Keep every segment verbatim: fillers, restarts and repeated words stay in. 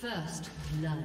First blood.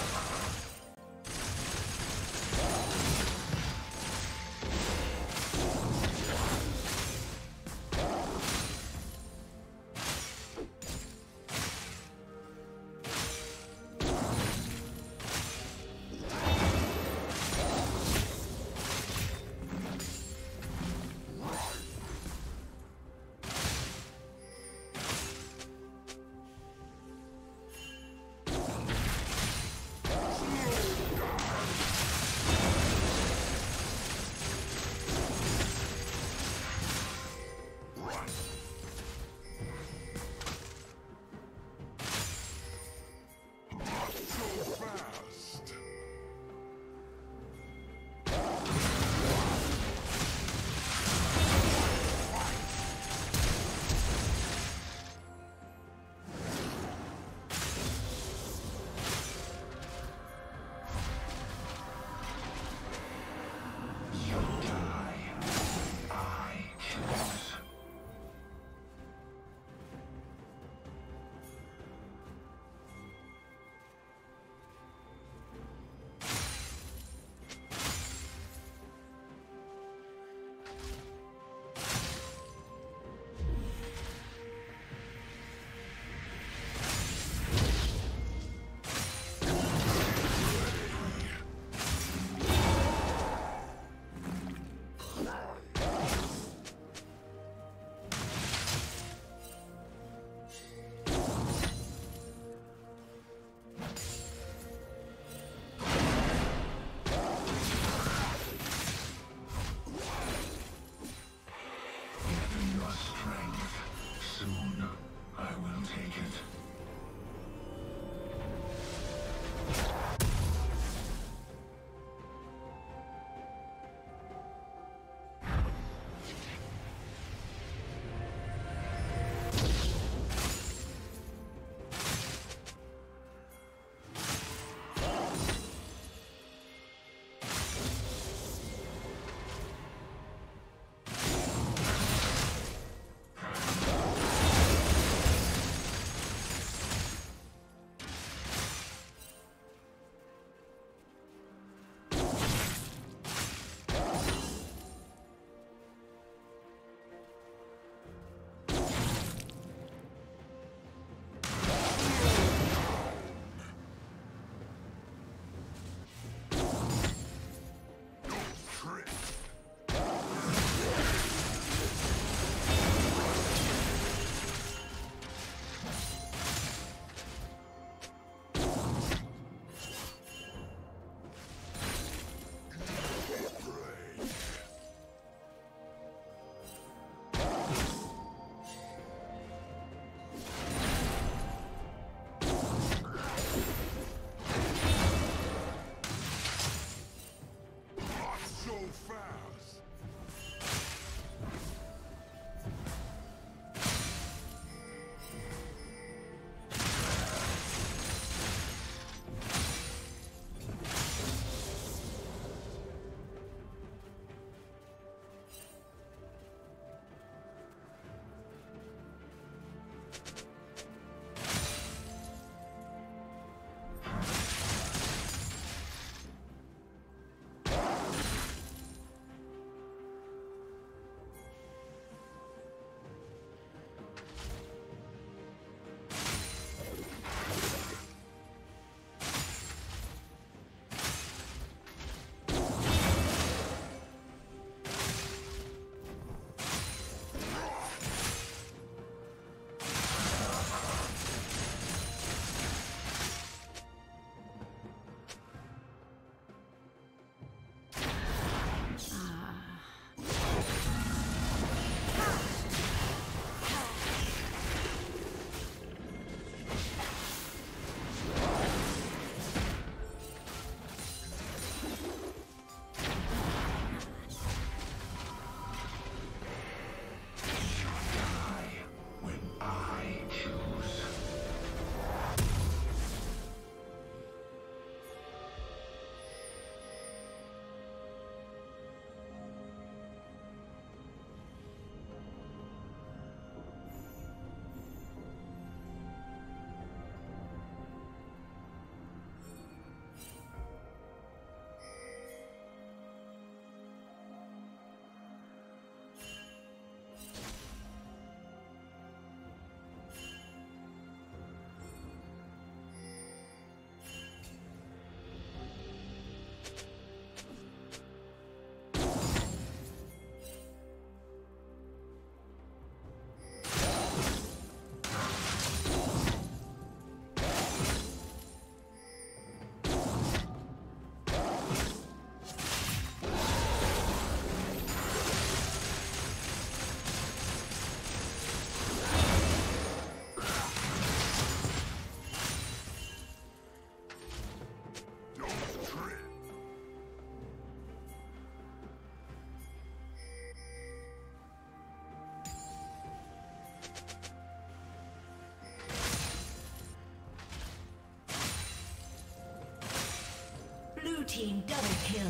Blue team double kill.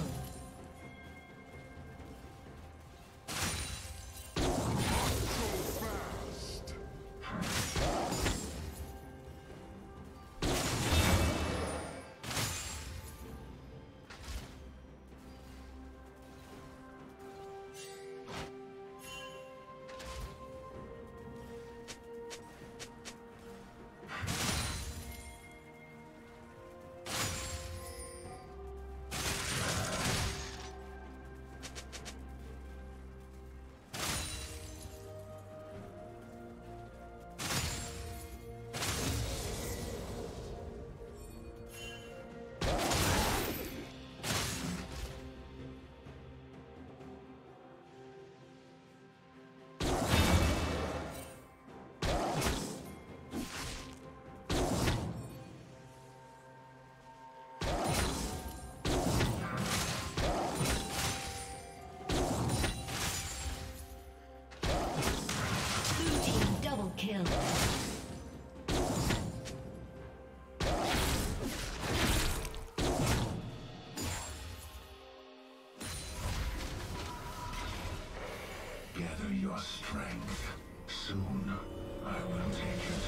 Kill. Gather your strength. Soon I will take it.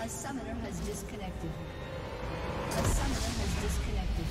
A summoner has disconnected. A summoner has disconnected.